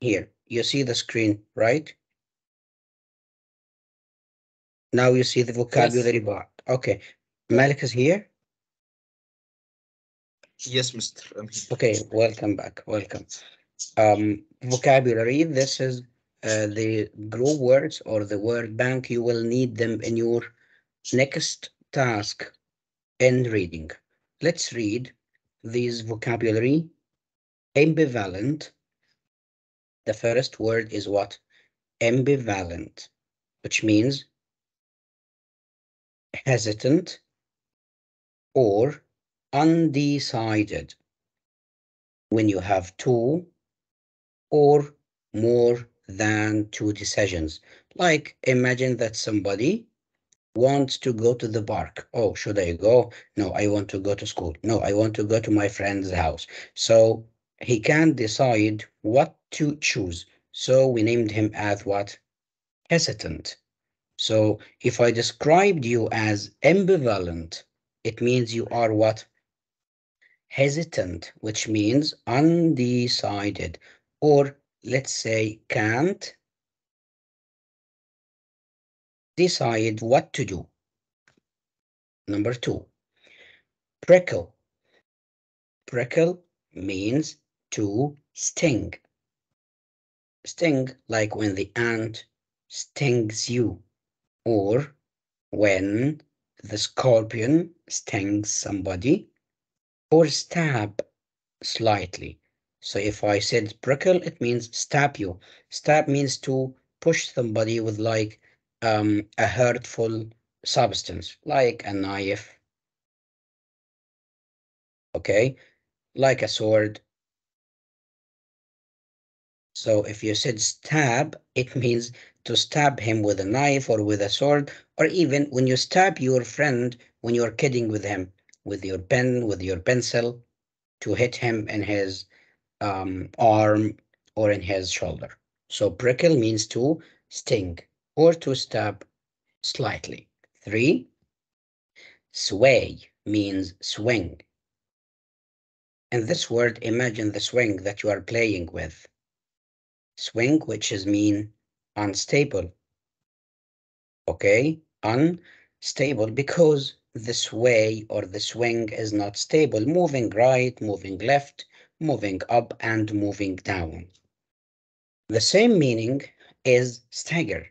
Here, you see the screen, right? Now you see the vocabulary bar. Okay, Malik is here. Yes, Mr. Okay, welcome back. Welcome. Vocabulary. This is the grow words or the word bank. You will need them in your next task in reading. Let's read these vocabulary. Ambivalent. The first word is what? Ambivalent, which means hesitant or undecided. When you have two or more than two decisions, like imagine that somebody wants to go to the park. Oh, should I go? No, I want to go to school. No, I want to go to my friend's house. So he can't decide what to choose. So we named him as what? Hesitant. So if I described you as ambivalent, it means you are what? Hesitant, which means undecided, or let's say can't decide what to do. Number two, prickle. Prickle means to sting. Sting, like when the ant stings you, or when the scorpion stings somebody, or stab slightly. So if I said prickle, it means stab you. Stab means to push somebody with like a hurtful substance, like a knife. Okay, like a sword. So if you said stab, it means to stab him with a knife or with a sword, or even when you stab your friend, when you're kidding with him, with your pen, with your pencil, to hit him in his arm or in his shoulder. So prickle means to sting or to stab slightly. Three, sway means swing. And this word, imagine the swing that you are playing with. Swing, which is mean unstable. Okay, unstable because the sway or the swing is not stable, moving right, moving left, moving up and moving down. The same meaning is stagger.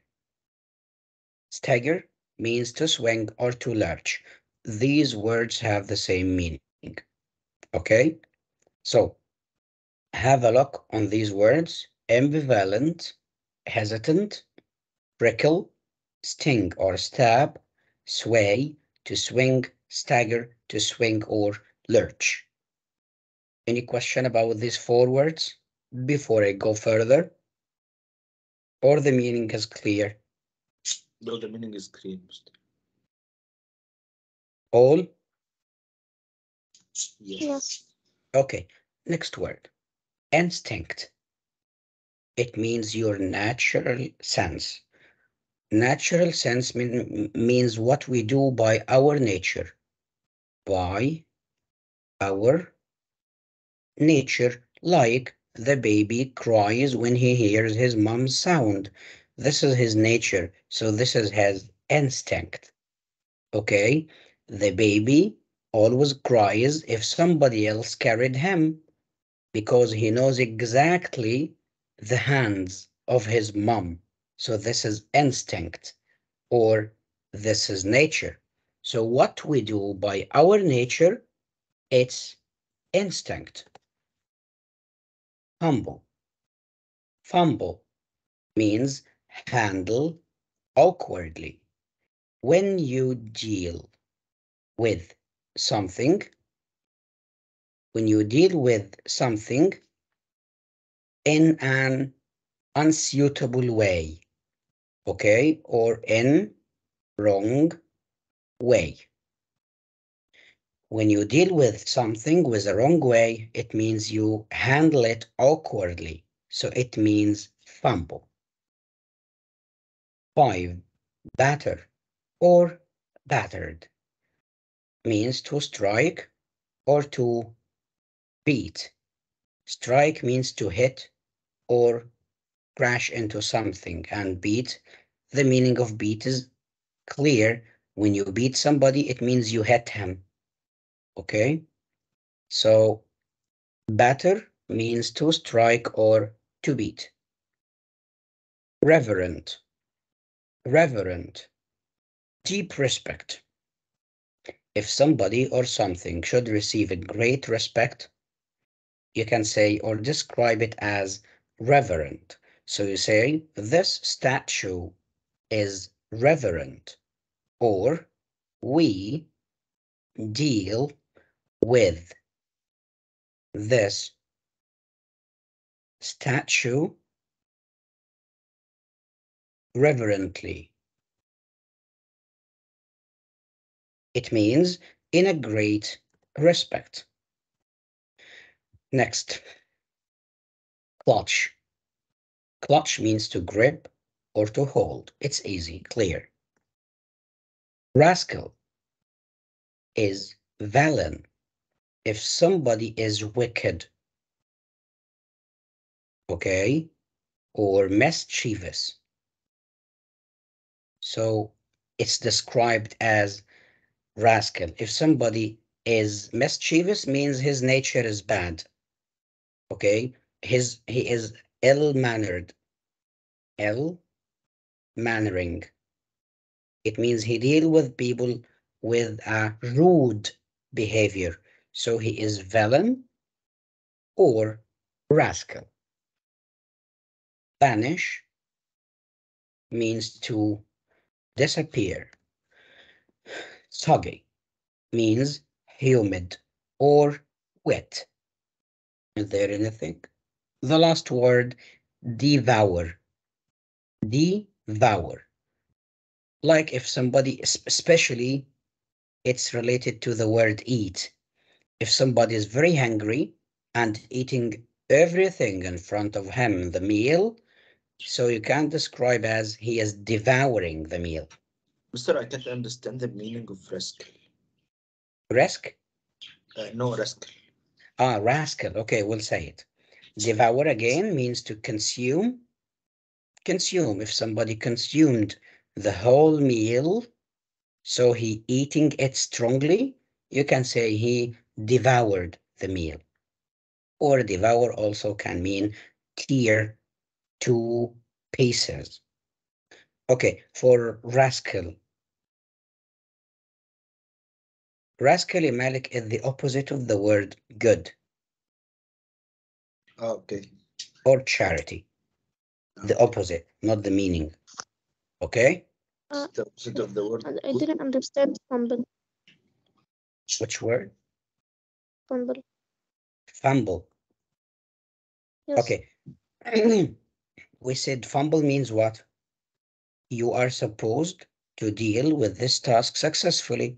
Stagger means to swing or to lurch. These words have the same meaning. Okay, so have a look on these words: ambivalent, hesitant, prickle, sting or stab, sway, to swing, stagger, to swing or lurch. Any question about these four words before I go further? Or the meaning is clear? No, the meaning is clear. All? Yes. Okay, next word. Instinct. It means your natural sense. Natural sense means what we do by our nature. By our nature, like the baby cries when he hears his mom's sound. This is his nature, so this is his instinct. Okay, the baby always cries if somebody else carried him because he knows exactly the hands of his mom. So this is instinct or this is nature. So what we do by our nature, it's instinct. Humble. Fumble means handle awkwardly. When you deal with something, in an unsuitable way, okay, or in wrong way. When you deal with something with the wrong way, it means you handle it awkwardly. So it means fumble. Five, batter or battered means to strike or to beat. Strike means to hit or crash into something, and beat, the meaning of beat is clear. When you beat somebody, it means you hit him. Okay, so batter means to strike or to beat. Reverent, reverent, deep respect. If somebody or something should receive a great respect, you can say or describe it as reverent. So you say this statue is reverent, or we deal with this statue reverently. It means in a great respect. Next, clutch. Clutch means to grip or to hold. It's easy, clear. Rascal is villain. If somebody is wicked, okay, or mischievous, so it's described as rascal. If somebody is mischievous, means his nature is bad. Okay, he is ill-mannered. Ill-mannering. It means he deals with people with a rude behavior. So he is villain or rascal. Vanish means to disappear. Soggy means humid or wet. Is there anything? The last word, devour. Devour. Like if somebody, especially it's related to the word eat. If somebody is very hungry and eating everything in front of him, the meal, so you can describe as he is devouring the meal. Mister, I can't understand the meaning of risk. Risk? No, risk. Ah, rascal. Okay, we'll say it. Devour again means to consume. Consume. If somebody consumed the whole meal, so he eating it strongly, you can say he devoured the meal. Or devour also can mean tear to pieces. Okay, for rascal. Rascally Malik is the opposite of the word good. Okay. Or charity. The opposite, not the meaning. Okay? The opposite of the word. I didn't understand fumble. Which word? Fumble. Fumble. Yes. Okay. We said fumble means what? You are supposed to deal with this task successfully,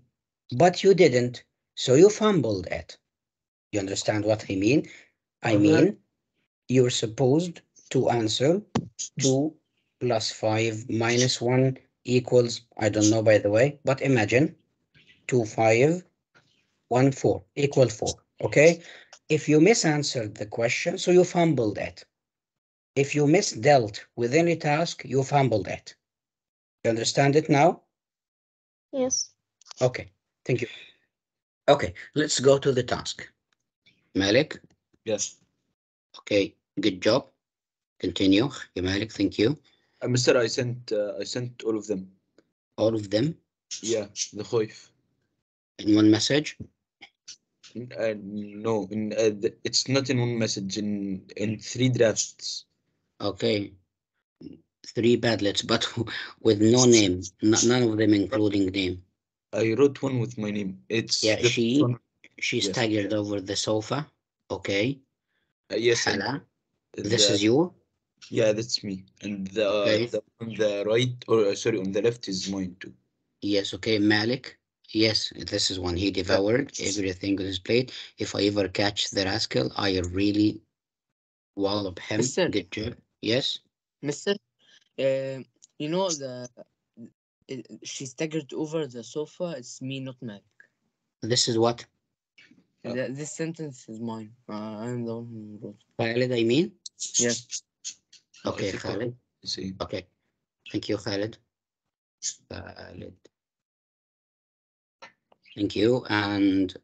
but you didn't, so you fumbled it. You understand what I mean? I mean, you're supposed to answer 2 + 5 - 1 equals, I don't know by the way, but imagine 2, 5, 1, 4 = 4. Okay, if you misanswered the question, so you fumbled it. If you misdealt with any task, you fumbled it. You understand it now? Yes. Okay, thank you. Okay, let's go to the task. Malik? Yes. Okay, good job. Continue, Malik, thank you. Mister, I sent all of them. All of them? Yeah, the Khoif. In one message? No, it's not in one message, in 3 drafts. Okay. 3 padlets, but with no name, none of them including name. I wrote one with my name. It's yeah. She staggered over the sofa. Okay. Yes. Hala, this is you. Yeah, that's me. And the, okay. On the right, or sorry, on the left is mine too. Yes. Okay, Malik. Yes, this is one. He devoured everything on his plate. If I ever catch the rascal, I really wallop him. Mister, good job. Yes. Mister. You know, she staggered over the sofa. It's me, not Malik. This is what? This sentence is mine. I'm the one who wrote. Valid, I mean? Yes. Okay, Khaled. Okay. Thank you, Khaled. Thank you. And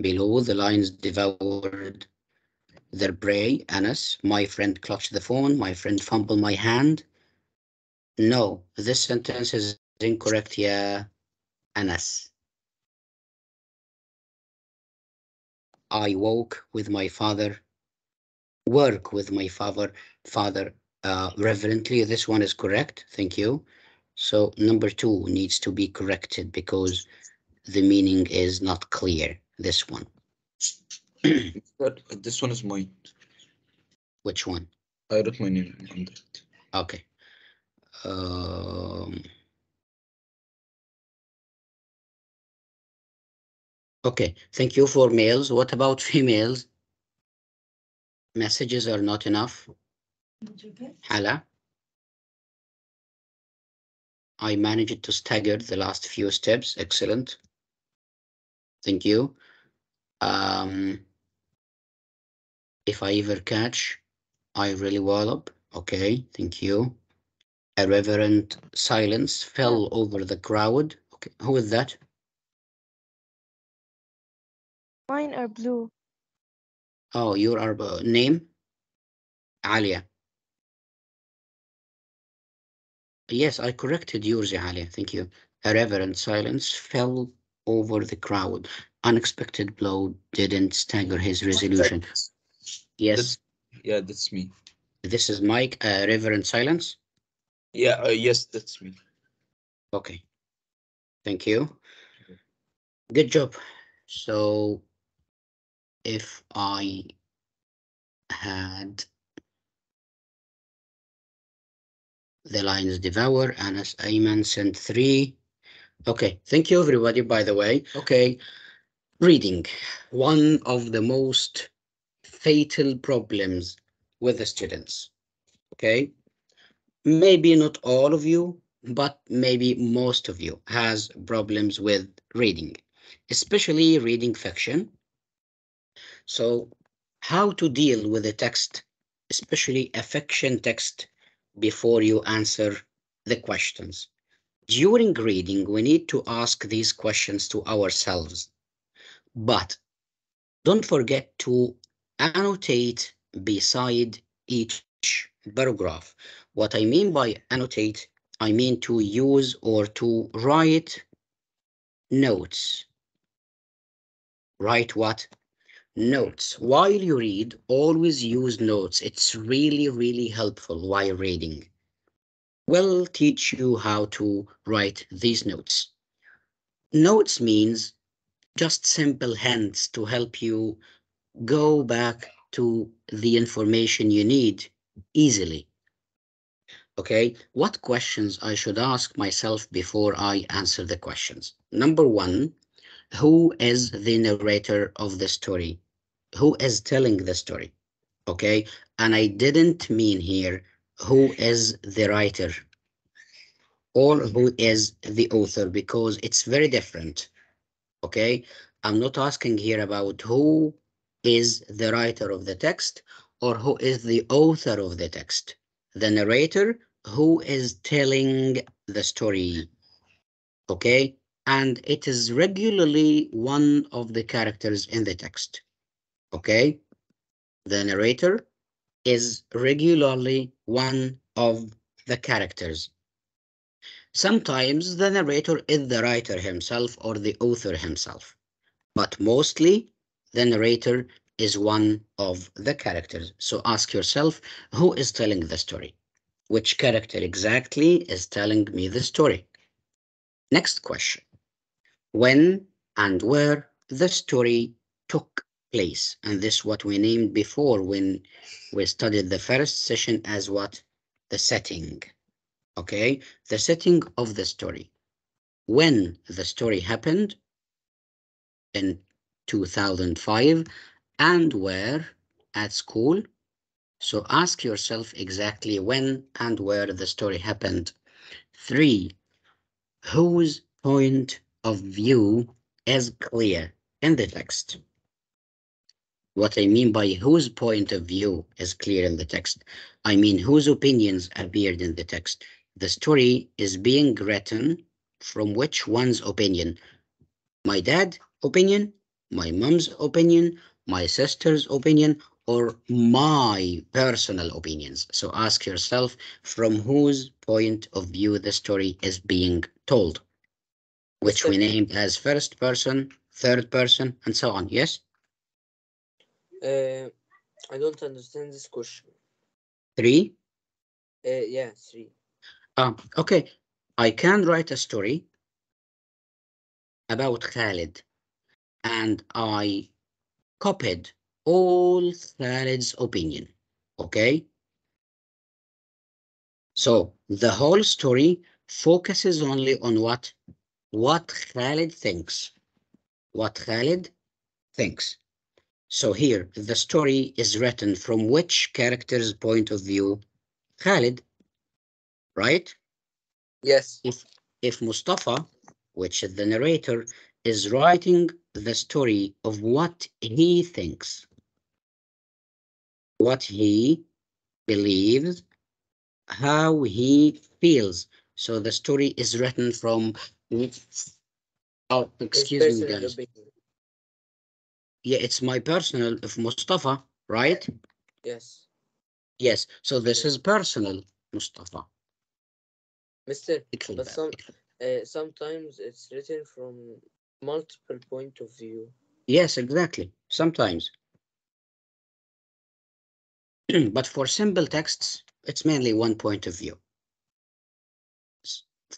below, the lions devoured their prey. Anas, my friend clutched the phone. My friend fumbled my hand. No, this sentence is incorrect. Yeah, Anas. I woke with my father. Work with my father reverently. This one is correct. Thank you. So number 2 needs to be corrected because the meaning is not clear. This one. This one is mine. Which one? I wrote my name on that. Okay. Okay, thank you for males. What about females? Messages are not enough. Hala. I managed to stagger the last few steps. Excellent. Thank you. If I ever catch, I really wallop. Okay, thank you. A reverent silence fell over the crowd. Okay, who is that? Mine are blue. Oh, your name? Alia. Yes, I corrected yours, Alia. Thank you. A reverent silence fell over the crowd. Unexpected blow didn't stagger his resolution. Yes. Yeah, that's me. This is Mike. Reverent silence. Yeah. Yes, that's me. Okay. Thank you. Good job. So. If I had the lions devour, Anas Ayman sent 3. Okay, thank you everybody, by the way. Okay, reading. One of the most fatal problems with the students. Okay, maybe not all of you, but maybe most of you has problems with reading, especially reading fiction. So how to deal with a text, especially a fiction text, before you answer the questions. During reading, we need to ask these questions to ourselves, but don't forget to annotate beside each paragraph. What I mean by annotate, I mean to use or to write notes. Write what? Notes. While you read, always use notes. It's really, really helpful while reading. We'll teach you how to write these notes. Notes means just simple hints to help you go back to the information you need easily. Okay, what questions I should ask myself before I answer the questions? Number 1. Who is the narrator of the story? Who is telling the story? Okay, and I didn't mean here who is the writer or who is the author, because it's very different. Okay, I'm not asking here about who is the writer of the text or who is the author of the text. The narrator, who is telling the story. Okay. And it is regularly one of the characters in the text. Okay, the narrator is regularly one of the characters. Sometimes the narrator is the writer himself or the author himself, but mostly the narrator is one of the characters. So ask yourself, who is telling the story? Which character exactly is telling me the story? Next question. When and where the story took place, and this is what we named before when we studied the first session as what? The setting. Okay, the setting of the story. When the story happened in 2005, and where? At school. So ask yourself exactly when and where the story happened. 3. Whose point of view is clear in the text. What I mean by whose point of view is clear in the text. I mean whose opinions appeared in the text. The story is being written from which one's opinion. My dad's opinion, my mom's opinion, my sister's opinion, or my personal opinions. So ask yourself from whose point of view the story is being told, which we named as first person, third person, and so on. Yes? I don't understand this question. Three? Yeah, three. Okay, I can write a story about Khalid, and I copied all Khalid's opinion, okay? So the whole story focuses only on what Khalid thinks, what Khalid thinks. So here, the story is written from which character's point of view? Khalid, right? Yes. If Mustafa, which is the narrator, is writing the story of what he thinks, what he believes, how he feels. So the story is written from... Oh, excuse me, guys. Yeah, it's my personal of Mustafa, right? Yes. Yes, so this is personal Mustafa. Mister, but sometimes it's written from multiple point of view. Yes, exactly. Sometimes. But for simple texts, it's mainly one point of view.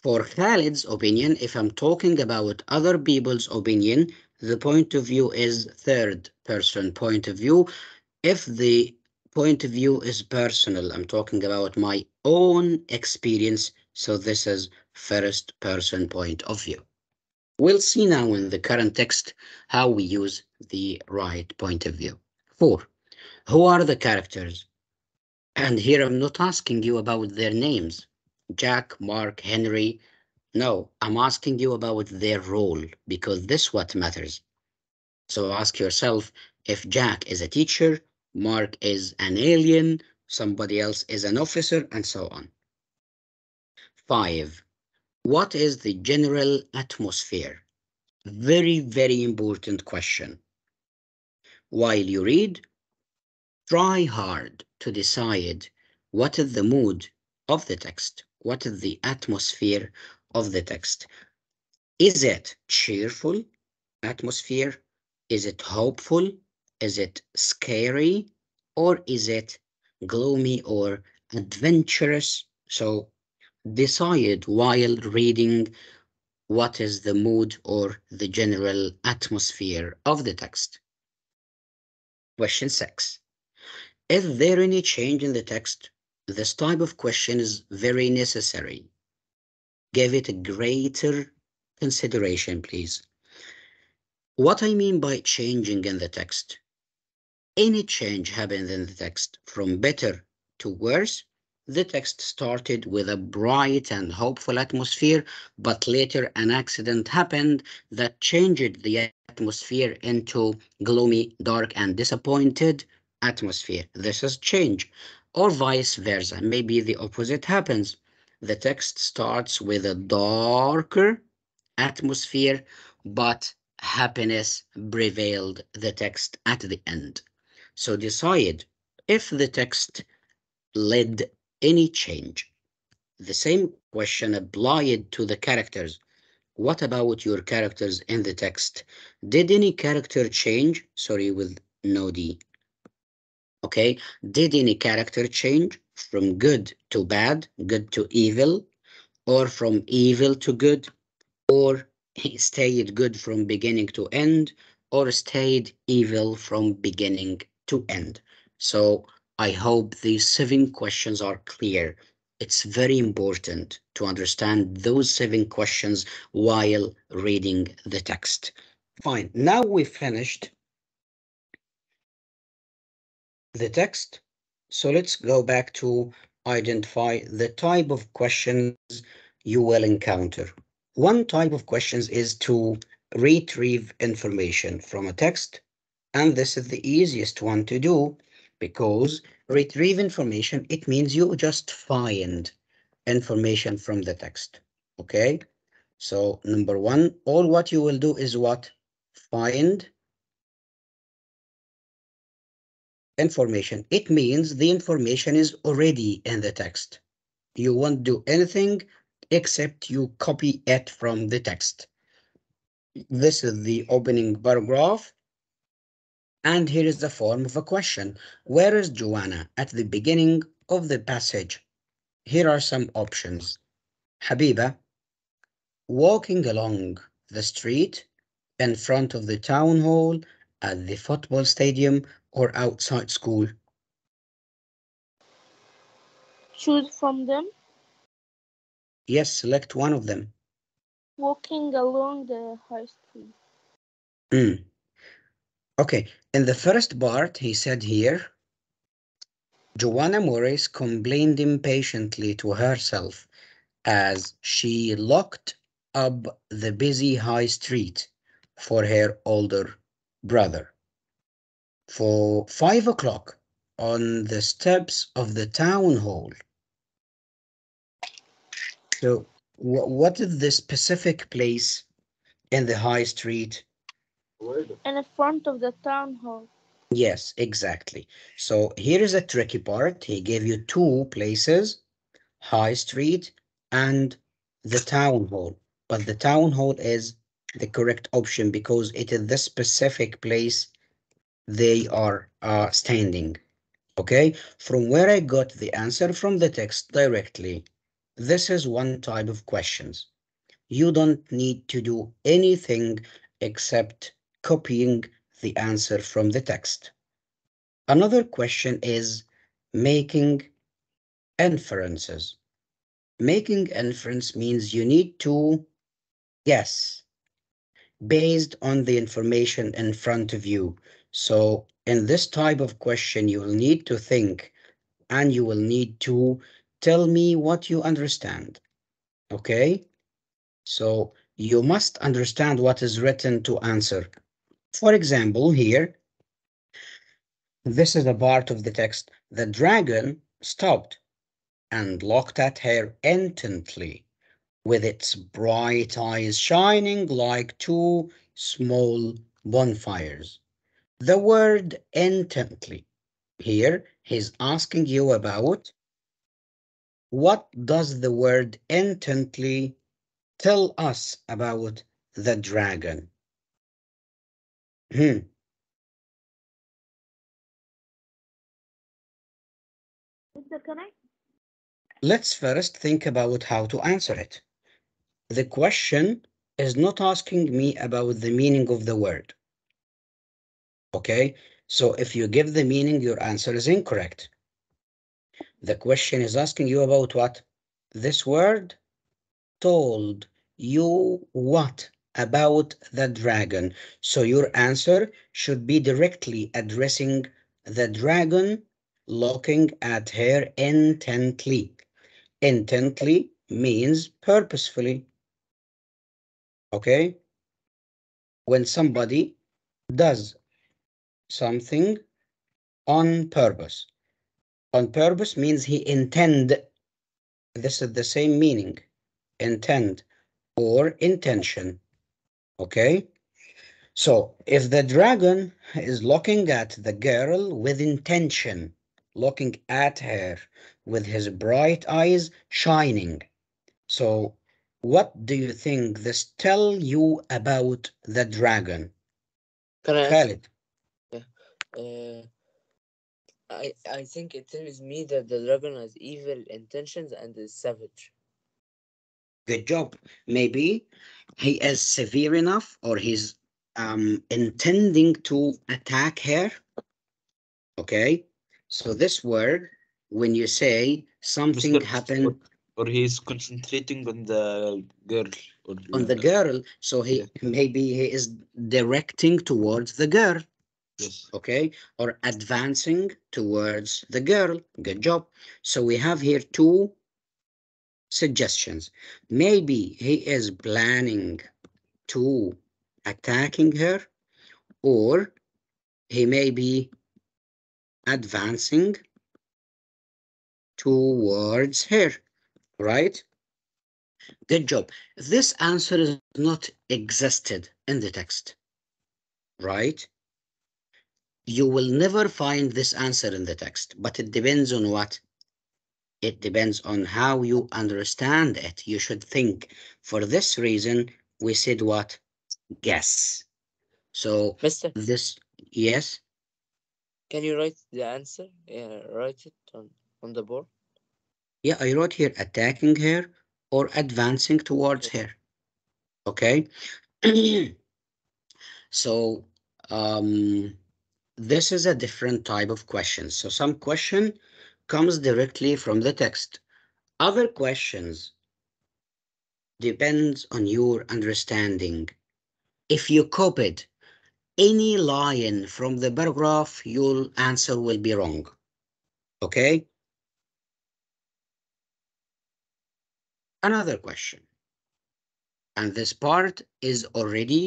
For Khalid's opinion, if I'm talking about other people's opinion, the point of view is third person point of view. If the point of view is personal, I'm talking about my own experience. So this is first person point of view. We'll see now in the current text how we use the right point of view. 4. Who are the characters? And here I'm not asking you about their names. Jack, Mark, Henry. No, I'm asking you about their role, because this is what matters. So ask yourself, if Jack is a teacher, Mark is an alien, somebody else is an officer, and so on. 5. What is the general atmosphere? Very, very important question. While you read, try hard to decide what is the mood of the text, what is the atmosphere of the text. Is it cheerful atmosphere? Is it hopeful? Is it scary? Or is it gloomy or adventurous? So decide while reading what is the mood or the general atmosphere of the text. Question 6. Is there any change in the text? This type of question is very necessary. Give it a greater consideration, please. What I mean by changing in the text? Any change happened in the text from better to worse. The text started with a bright and hopeful atmosphere, but later an accident happened that changed the atmosphere into gloomy, dark, and disappointed atmosphere. This is change, or vice versa. Maybe the opposite happens. The text starts with a darker atmosphere, but happiness prevailed the text at the end. So decide if the text led any change. The same question applied to the characters. What about your characters in the text? Did any character change? Sorry, with no D. Okay, did any character change from good to bad, good to evil, or from evil to good, or stayed good from beginning to end, or stayed evil from beginning to end? So I hope these 7 questions are clear. It's very important to understand those 7 questions while reading the text. Fine, now we've finished the text. So let's go back to identify the type of questions you will encounter. One type of questions is to retrieve information from a text And this is the easiest one to do because retrieve information, it means you just find information from the text. Okay, so number one, all what you will do is what? Find information. It means the information is already in the text. You won't do anything except you copy it from the text. This is the opening paragraph. And here is the form of a question. Where is Joanna at the beginning of the passage? Here are some options. Habiba, walking along the street in front of the town hall, at the football stadium, or outside school. Choose from them. Yes, select one of them. Walking along the high street. Okay, in the first part, he said here, Joanna Morris complained impatiently to herself as she looked up the busy high street for her older brother. For 5 o'clock on the steps of the town hall. So what is the specific place in the high street? In the front of the town hall. Yes, exactly. So here is a tricky part. He gave you two places, high street and the town hall. But the town hall is the correct option because it is the specific place they are standing. Okay, from where I got the answer from the text directly. This is one type of questions. You don't need to do anything except copying the answer from the text. Another question is making inferences. Making inference means you need to guess based on the information in front of you. So in this type of question, you will need to think and you will need to tell me what you understand. Okay, so you must understand what is written to answer. For example, here, this is a part of the text. The dragon stopped and looked at her intently, with its bright eyes shining like two small bonfires. The word intently here, he's asking you about what does the word intently tell us about the dragon? Let's first think about how to answer it. The question is not asking me about the meaning of the word. Okay, so if you give the meaning, your answer is incorrect. The question is asking you about what? This word told you what about the dragon? So your answer should be directly addressing the dragon, looking at her intently. Intently means purposefully. Okay, when somebody does something on purpose. On purpose means he intend. This is the same meaning, intend or intention. Okay, so if the dragon is looking at the girl with intention, looking at her with his bright eyes shining. So what do you think this tell you about the dragon? Khalid. I think it tells me that the dragon has evil intentions and is savage. Good job. Maybe he is severe enough or he's intending to attack her. Okay, so this word, when you say something happened. Or he's concentrating on the girl. Or on the girl. So he maybe he is directing towards the girl. Yes. Okay, or advancing towards the girl. Good job. So we have here two suggestions. Maybe he is planning to attacking her, or he may be advancing towards her, right? Good job. This answer is not existed in the text, right? You will never find this answer in the text, but it depends on what? It depends on how you understand it. You should think. For this reason, we said what? Guess. So Mister, this, yes? Can you write the answer? Yeah, write it on the board. Yeah, I wrote here attacking her or advancing towards her. Okay. So this is a different type of question. So some question comes directly from the text. Other questions depends on your understanding. If you copied any line from the paragraph, your answer will be wrong. Okay. Another question. And this part is already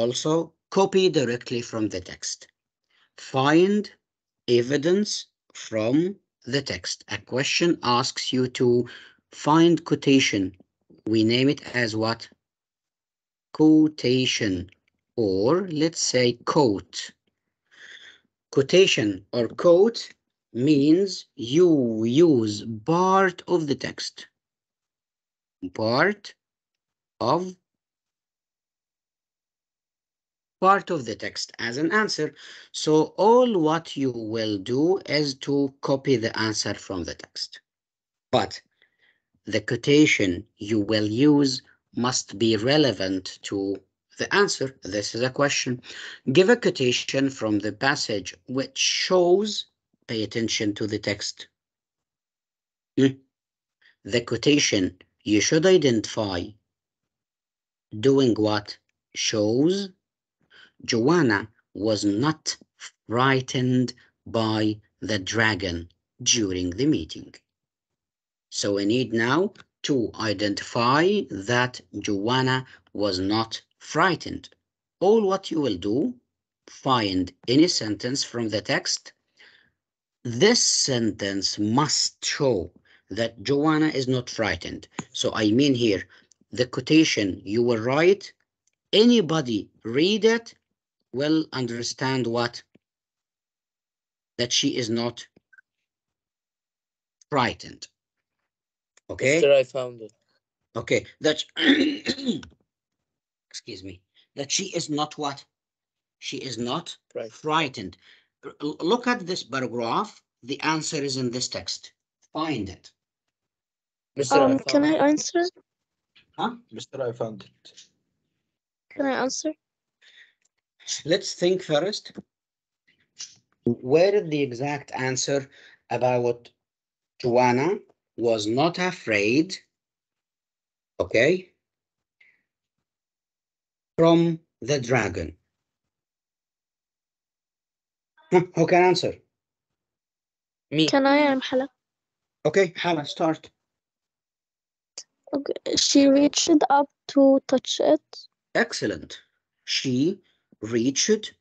also copied directly from the text. Find evidence from the text. A question asks you to find quotation. We name it as what? Quotation, or let's say quote. Quotation or quote means you use part of the text. Part of the text as an answer. So all what you will do is to copy the answer from the text. But the quotation you will use must be relevant to the answer. This is a question. Give a quotation from the passage which shows, pay attention to the text. The quotation you should identify doing what? Shows. Joanna was not frightened by the dragon during the meeting. So we need now to identify that Joanna was not frightened. All what you will do, find any sentence from the text. This sentence must show that Joanna is not frightened. So I mean here, the quotation you will write, anybody read it will understand what? That she is not frightened. Okay. Sure, I found it. Okay, that excuse me, that she is not what? She is not frightened. Look at this paragraph. The answer is in this text. Find it. Can I answer? Huh? Mister, I found it. Can I answer? Let's think first. Where is the exact answer about Joanna was not afraid? Okay. From the dragon. Who can answer? Me. Can I, Hala? Okay, Hala, start. Okay. She reached up to touch it. Excellent. She reached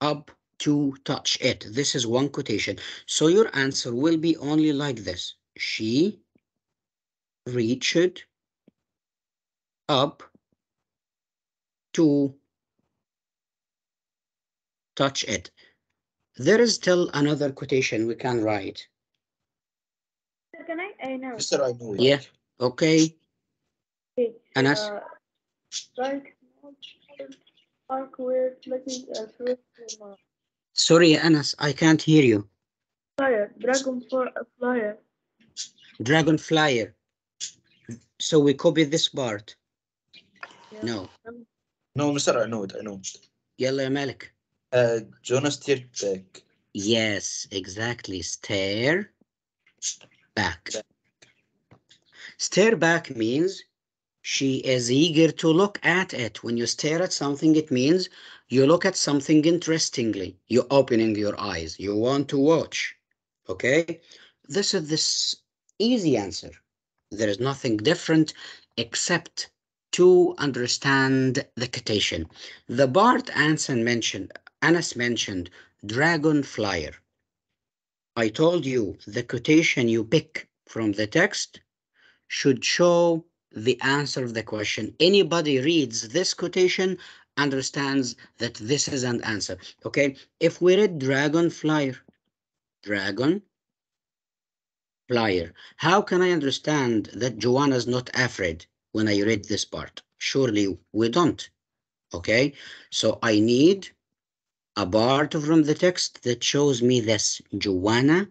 up to touch it. This is one quotation. So your answer will be only like this. She reached up to touch it. There is still another quotation we can write. Sir, can I know? Sir, I know. Yeah. Okay. Anas. Sorry, Anas, I can't hear you. Flyer, dragon flyer. Dragon flyer. So we copy this part. Yeah. No. No, Mr. I know it, I know. Yalla, Malik. Jonah stared back. Yes, exactly. Stare back. Stare back means she is eager to look at it. When you stare at something, it means you look at something interestingly. You're opening your eyes. You want to watch. Okay? This is this easy answer. There is nothing different except to understand the quotation. The Bart Anson mentioned Anas mentioned dragonflyer. I told you the quotation you pick from the text should show the answer of the question. Anybody reads this quotation understands that this is an answer. Okay, if we read dragonflyer, dragonflyer, how can I understand that Joanna's not afraid when I read this part? Surely we don't. Okay, so I need a part from the text that shows me this. Joanna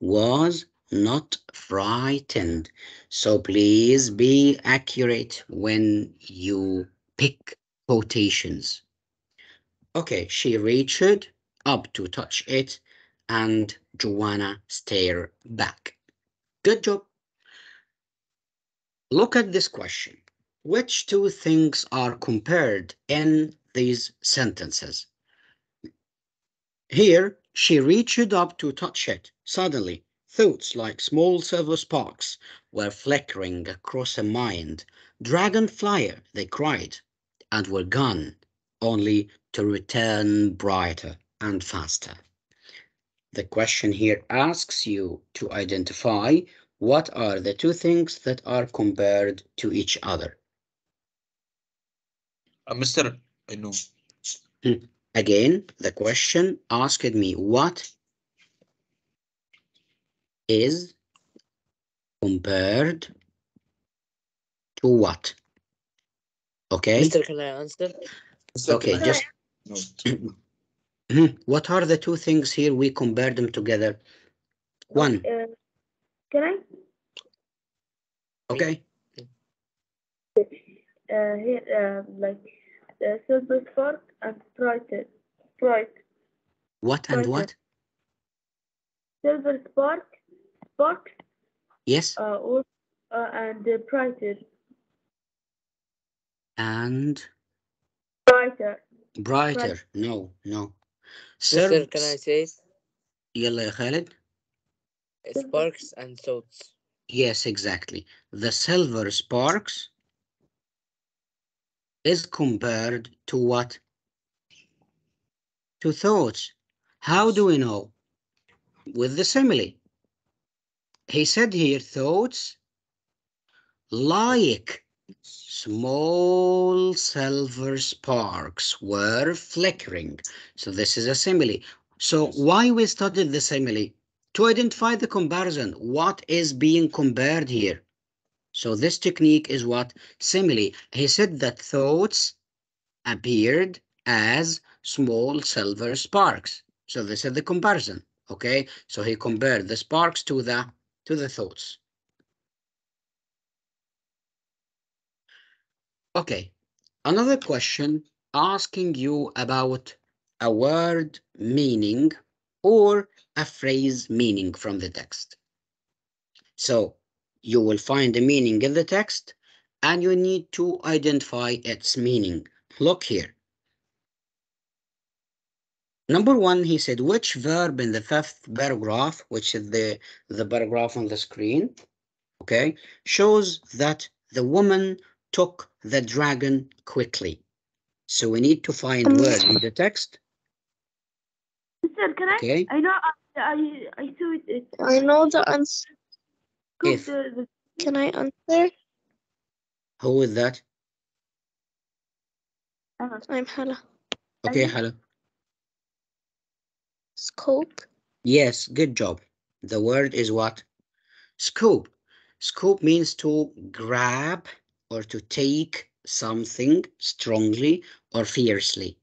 was not frightened. So please be accurate when you pick quotations. Okay, she reached up to touch it and Joanna stared back. Good job. Look at this question. Which two things are compared in these sentences? Here, she reached up to touch it. Suddenly, thoughts like small silver sparks were flickering across her mind. Dragonflyer, they cried, and were gone, only to return brighter and faster. The question here asks you to identify what are the two things that are compared to each other. Mr. I know. Again, the question asked me what is compared to what? Okay. Mister, can I answer? Okay, just what are the two things here? We compare them together. One. Can I? Okay. Here, like. Silver spark and bright. What and what? Silver spark. Yes. And brighter. And. Brighter. No. Sir, can I say it? Yalla ya Khalid. Sparks and thoughts. Yes, exactly. The silver sparks is compared to what? To thoughts. How do we know? With the simile. He said here thoughts like small silver sparks were flickering. So this is a simile. So why we studied the simile? To identify the comparison. What is being compared here? So this technique is what? Simile. He said that thoughts appeared as small silver sparks. So this is the comparison. Okay, so he compared the sparks to the thoughts. Okay, another question asking you about a word meaning or a phrase meaning from the text. So you will find the meaning in the text and you need to identify its meaning. Look here. Number one, he said, which verb in the fifth paragraph, which is the paragraph on the screen, okay, shows that the woman took the dragon quickly. So we need to find word in the text. Sir, can I? Okay. I know I saw it. I know the answer. If. Can I answer? Who is that? I'm Hala. Okay, Hala. Scope. Yes, good job. The word is what? Scope. Scope means to grab or to take something strongly or fiercely.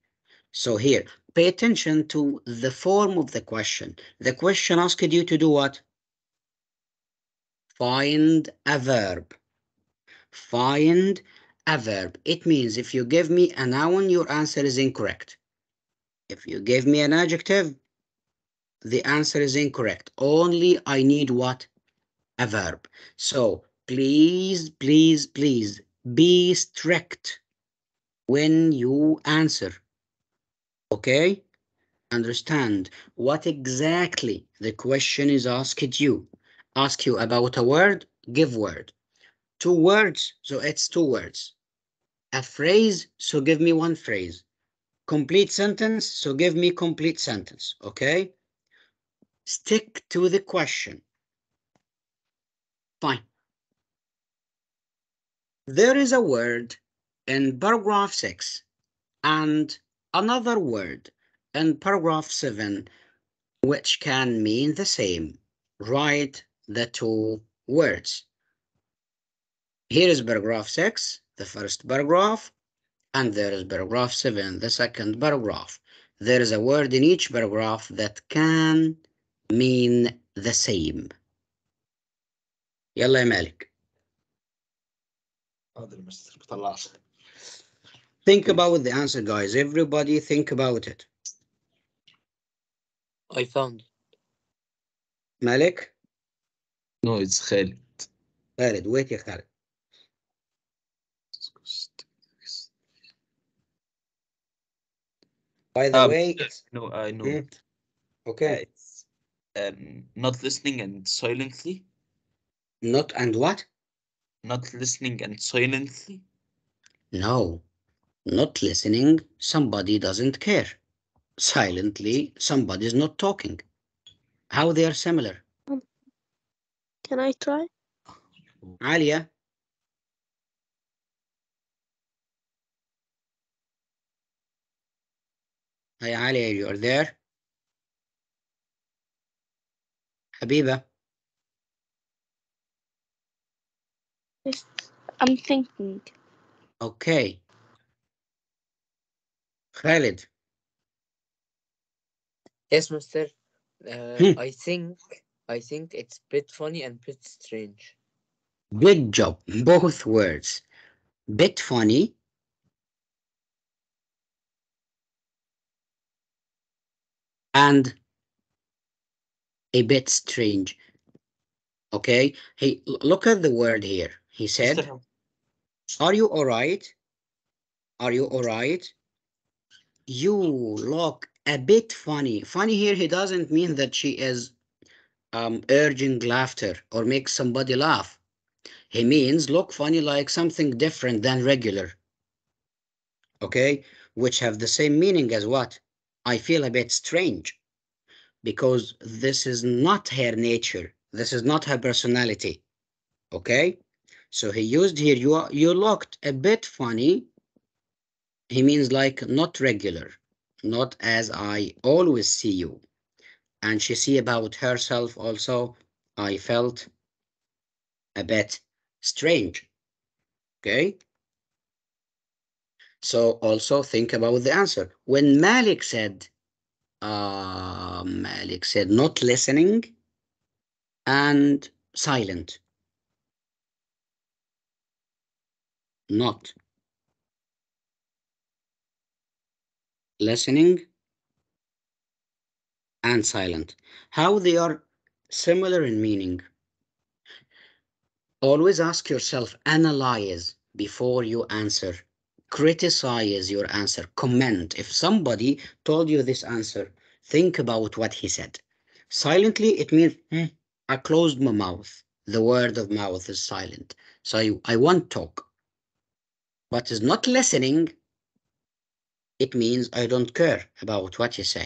So here, pay attention to the form of the question. The question asked you to do what? Find a verb. Find a verb. It means if you give me a noun, your answer is incorrect. If you give me an adjective, the answer is incorrect. Only I need what? A verb. So please be strict when you answer. Okay? Understand what exactly the question is asked you. Ask you about a word, give word. Two words, so it's two words. A phrase, so give me one phrase. complete sentence, so give me complete sentence, okay? Stick to the question. Fine. There is a word in paragraph 6 and another word in paragraph 7 which can mean the same. Write the two words. Here is paragraph 6, the first paragraph, and there is paragraph 7, the second paragraph. There is a word in each paragraph that can mean the same. يلا يا مالك. Think about the answer, guys. Everybody think about it. I found it. Malik? No, it's Khalid. Khalid, wait, yeah, Khalid. By the way, no, I know it. Okay. It's, not listening and silently. Not and what? Not listening and silently. No, not listening. Somebody doesn't care. Silently, somebody's not talking. How they are similar? Can I try? Alia. Hi, Alia, you are there? Habiba. I'm thinking. Okay. Khalid. Yes, Mister. I think it's a bit funny and bit strange. Good job. Both words. Bit funny. And a bit strange. Okay. Hey, look at the word here. He said, are you all right? Are you all right? You look a bit funny. Funny here, he doesn't mean that she is urging laughter or makes somebody laugh. He means look funny like something different than regular. Okay, which have the same meaning as what? I feel a bit strange because this is not her nature. This is not her personality. Okay. So he used here, you looked a bit funny. He means like not regular, not as I always see you. And she see about herself also, I felt a bit strange. Okay. So also think about the answer. When Malik said not listening and silent. Not listening and silent. How they are similar in meaning. Always ask yourself, analyze before you answer. Criticize your answer, comment. If somebody told you this answer, think about what he said. Silently, it means I closed my mouth. The word of mouth is silent. So I won't talk. But is not listening, it means I don't care about what you say.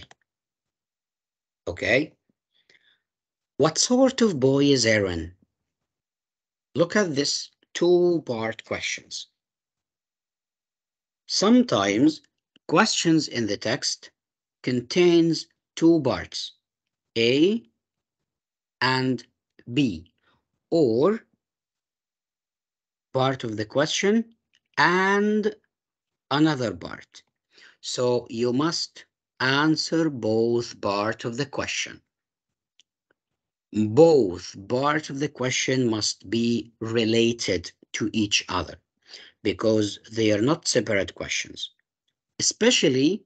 Okay. What sort of boy is Aaron? Look at this two-part questions. Sometimes questions in the text contains two parts, A and B, or part of the question and another part. So you must answer both parts of the question. Both parts of the question must be related to each other because they are not separate questions. Especially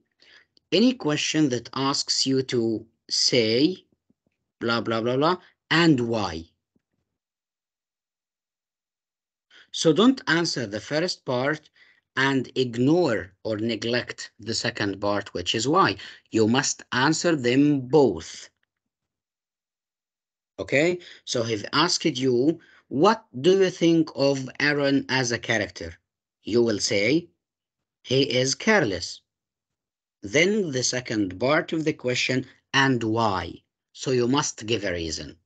any question that asks you to say blah, blah, blah, blah, and why. So don't answer the first part and ignore or neglect the second part, which is why. You must answer them both. Okay, so if asked you, what do you think of Aaron as a character? You will say, he is careless. then the second part of the question, and why. So you must give a reason.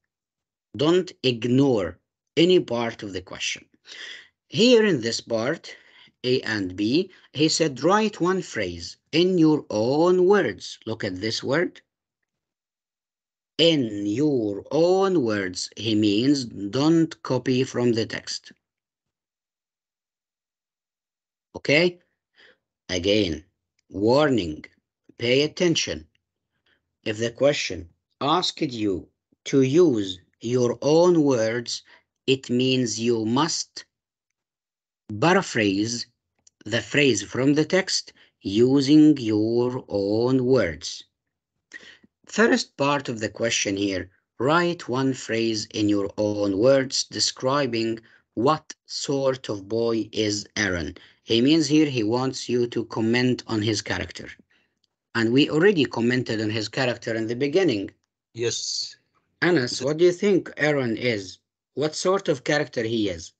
Don't ignore any part of the question. Here in this part, A and B, he said, write one phrase in your own words. Look at this word. In your own words, he means don't copy from the text. Okay? Again, warning, pay attention. If the question asked you to use your own words, it means you must paraphrase the phrase from the text using your own words. First part of the question here, write one phrase in your own words describing what sort of boy is Aaron. He means here he wants you to comment on his character. And we already commented on his character in the beginning. Yes. Anas, what do you think Aaron is? What sort of character he is?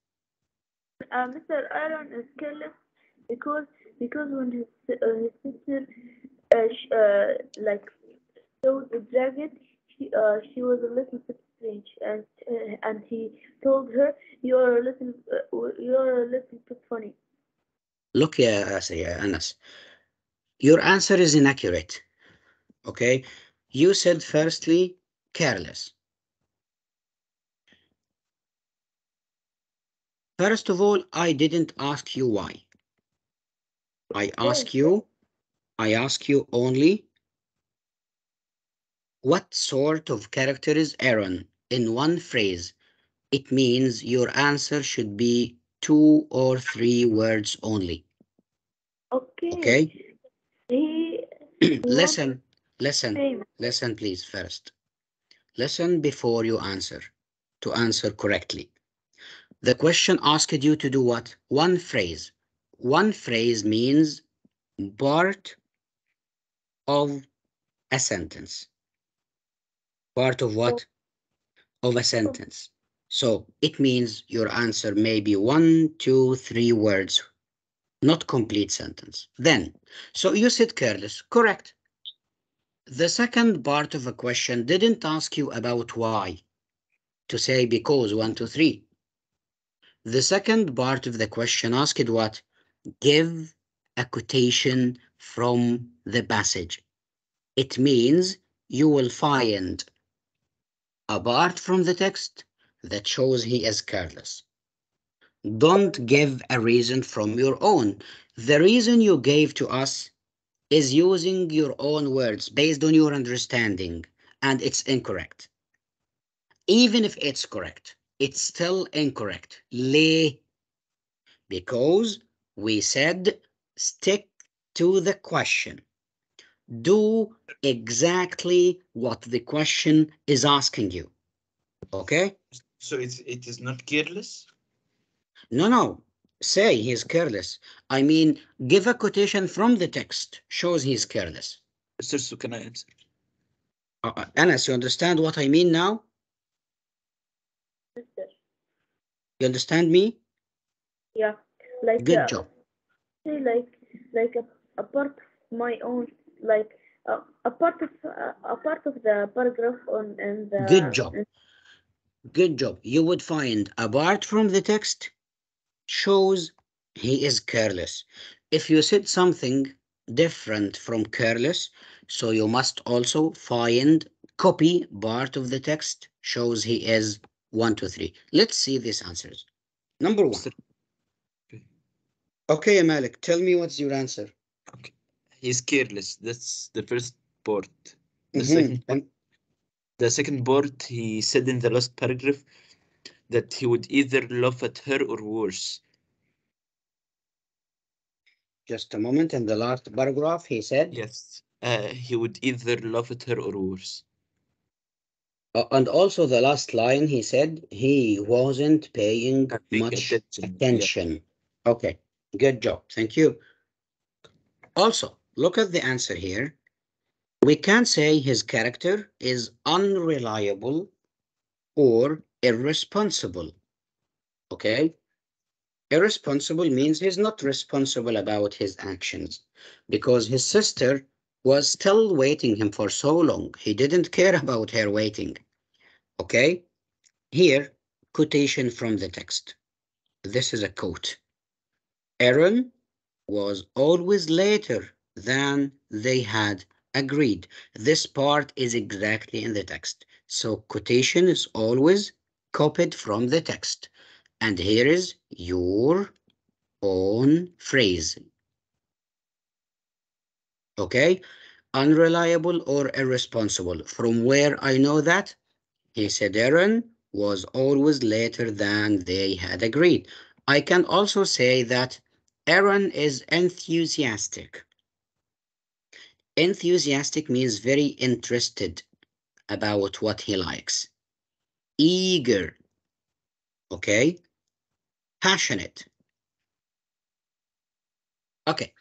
Mr. Aaron is careless because when his sister showed the jacket, she was a little bit strange, and he told her, "You're a little bit funny." Look, Anas, your answer is inaccurate. Okay, you said firstly careless. First of all, I didn't ask you why. I ask you only what sort of character is Aaron in one phrase. It means your answer should be 2 or 3 words only. Okay. Okay. listen, please first. Listen before you answer to answer correctly. The question asked you to do what? One phrase. One phrase means part of a sentence. Part of what? Of a sentence. So it means your answer may be 1, 2, 3 words, not complete sentence. Then, so you said careless, correct. The second part of a question didn't ask you about why, to say because 1, 2, 3. The second part of the question asked what? Give a quotation from the passage. It means you will find a part from the text that shows he is careless. Don't give a reason from your own. The reason you gave to us is using your own words based on your understanding, and it's incorrect. Even if it's correct, it's still incorrect. Lay, because we said stick to the question. Do exactly what the question is asking you. Okay? So it is not careless? No, no. Say he's careless. I mean, give a quotation from the text shows he's careless. Sir, so can I answer? Anas, you understand what I mean now? You understand me? Yeah, like good job. Say like a part of my own, like a part of the paragraph on and the. Good job. Good job. You would find apart from the text shows he is careless. If you said something different from careless, so you must also find copy part of the text shows he is 1, 2, 3. Let's see these answers. Number one. Okay, Malik, tell me what's your answer. Okay. He's careless. That's the first part. The second part. The second part, he said in the last paragraph that he would either laugh at her or worse. Just a moment. In the last paragraph, he said. Yes. He would either laugh at her or worse. And also the last line, he said he wasn't paying much attention. Yeah. Okay, good job. Thank you. Also, look at the answer here. We can say his character is unreliable or irresponsible. Okay. Irresponsible means he's not responsible about his actions because his sister was still waiting him for so long. He didn't care about her waiting. Okay, here, quotation from the text. This is a quote. Aaron was always later than they had agreed. This part is exactly in the text. So quotation is always copied from the text. And here is your own phrase. Okay, unreliable or irresponsible. From where I know that? He said Aaron was always later than they had agreed. I can also say that Aaron is enthusiastic. Enthusiastic means very interested about what he likes. Eager, okay? Passionate. Okay,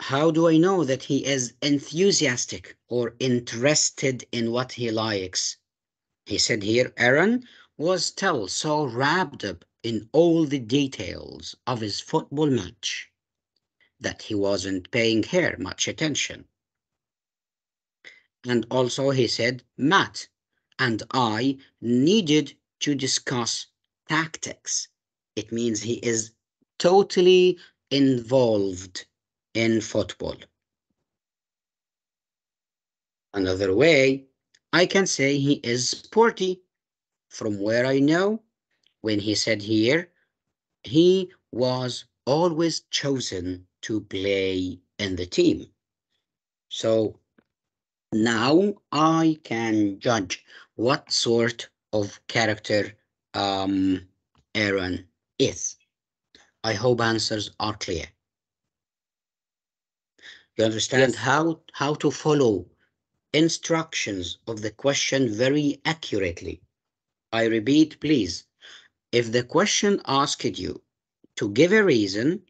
how do I know that he is enthusiastic or interested in what he likes? He said here, Aaron was still so wrapped up in all the details of his football match that he wasn't paying her much attention. And also he said, Matt and I needed to discuss tactics. It means he is totally involved in football. Another way, I can say he is sporty. From where I know, when he said here, he was always chosen to play in the team. So now I can judge what sort of character Aaron is. I hope answers are clear. You understand? Yes. How to follow instructions of the question very accurately. I repeat, please. If the question asked you to give a reason,